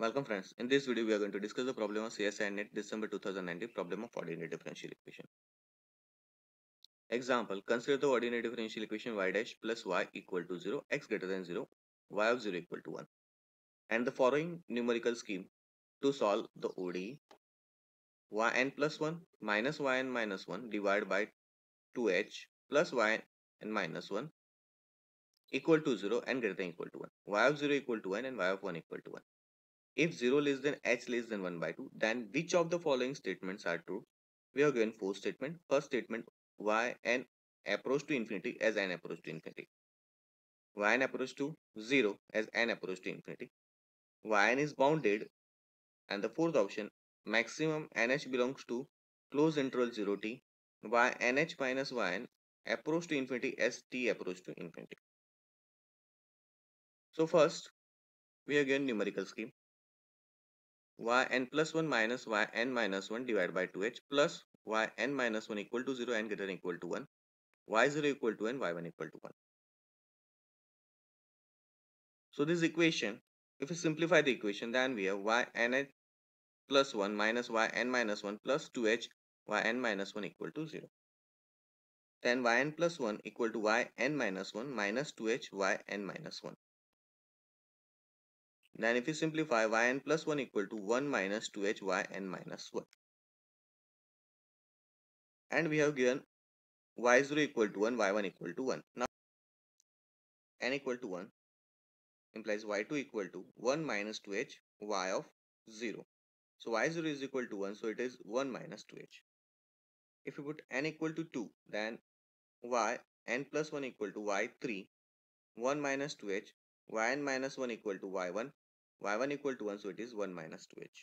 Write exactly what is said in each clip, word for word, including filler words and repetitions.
Welcome friends, in this video we are going to discuss the problem of C S I R N E T December two thousand nineteen problem of ordinary differential equation. Example, consider the ordinary differential equation y dash plus y equal to zero, x greater than zero, y of zero equal to one. And the following numerical scheme to solve the O D E: yn plus one minus yn minus one divided by two h plus yn minus one equal to zero and greater than equal to one. Y of zero equal to one and y of one equal to one. If zero less than h less than one by two, then which of the following statements are true? We are given four statements. First statement, y n approach to infinity as n approach to infinity. Y n approach to zero as n approach to infinity. Y n is bounded. And the fourth option, maximum nh belongs to closed interval zero t. Y nh minus y n approach to infinity as t approach to infinity. So first, we are given numerical scheme. Yn plus one minus yn minus one divided by two h plus yn minus one equal to zero and greater than equal to one. y zero equal to n, y one equal to one. So this equation, if we simplify the equation, then we have yn plus one minus yn minus one plus two h yn minus one equal to zero. Then yn plus one equal to yn minus one minus two h yn minus one. Then if we simplify, yn plus one equal to one minus two h yn minus one. And we have given y zero equal to one, y one equal to one. Now, n equal to one implies y two equal to one minus two h y of zero. So y zero is equal to one, so it is one minus two h. If you put n equal to two, then y n plus one equal to y three, one minus two h, yn minus one equal to y one. y one equal to one, so it is one minus two h.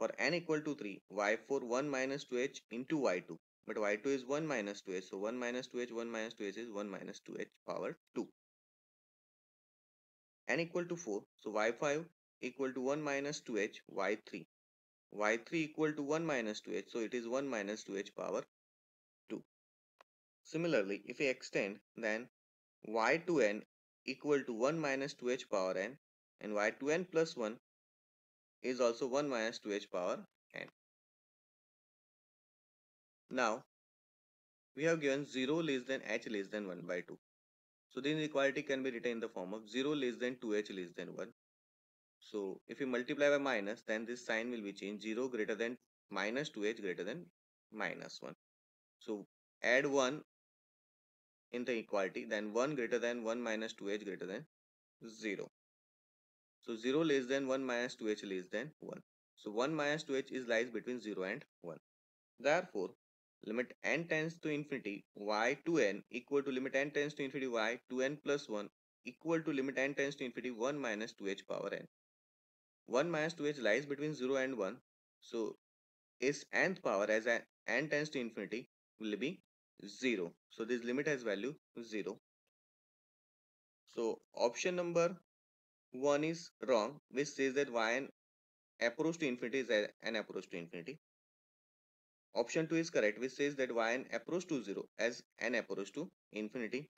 For n equal to three, y four one minus two h into y two, but y two is one minus two h, so one minus two h, one minus two h is one minus two h power two. N equal to four, so y five equal to one minus two h y three. y three equal to one minus two h, so it is one minus two h power two. Similarly, if we extend, then y two n equal to one minus two h power n, and y two n plus one is also one minus two h power n. Now we have given zero less than h less than one by two. So the inequality can be written in the form of zero less than two h less than one. So if we multiply by minus, then this sign will be changed, zero greater than minus two h greater than minus one. So add one in the equality, then one greater than one minus two h greater than zero. So zero less than one minus two h less than one. So one minus two h is lies between zero and one. Therefore, limit n tends to infinity y two n equal to limit n tends to infinity y two n plus one equal to limit n tends to infinity one minus two h power n. one minus two h lies between zero and one. So its nth power as n tends to infinity will be zero. So this limit has value zero. So option number one is wrong, which says that yn approach to infinity is an approach to infinity. Option two is correct, which says that yn approach to zero as an approach to infinity.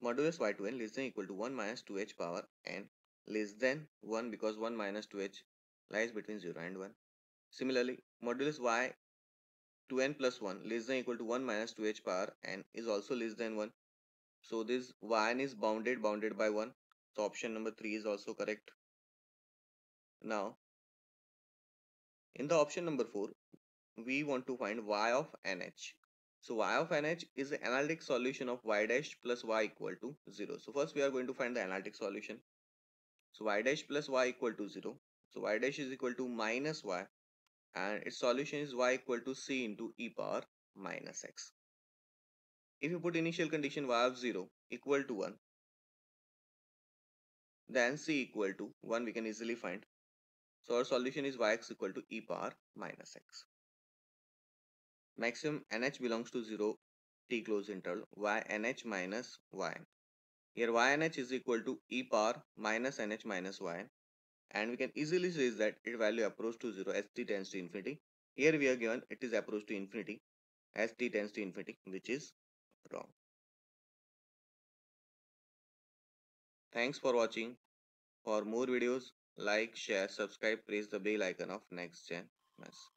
Modulus y two n less than equal to one minus two h power n less than one, because one minus two h lies between zero and one. Similarly, modulus y two n plus one less than equal to one minus two h power n is also less than one. So this yn is bounded bounded by one. So option number three is also correct. Now in the option number four, we want to find y of nh. So y of nh is the analytic solution of y dash plus y equal to zero. So first we are going to find the analytic solution. So y dash plus y equal to zero. So y dash is equal to minus y. And its solution is y equal to c into e power minus x. If you put initial condition y of zero equal to one, then c equal to one we can easily find. So our solution is yx equal to e power minus x. Maximum nh belongs to zero t closed interval, ynh minus yn. Here ynh is equal to e power minus nh minus yn. And we can easily say that its value approach to zero as t tends to infinity. Here we are given it is approach to infinity as t tends to infinity, which is wrong. Thanks for watching. For more videos, Like, share, subscribe, press the bell icon of Next Gen Maths.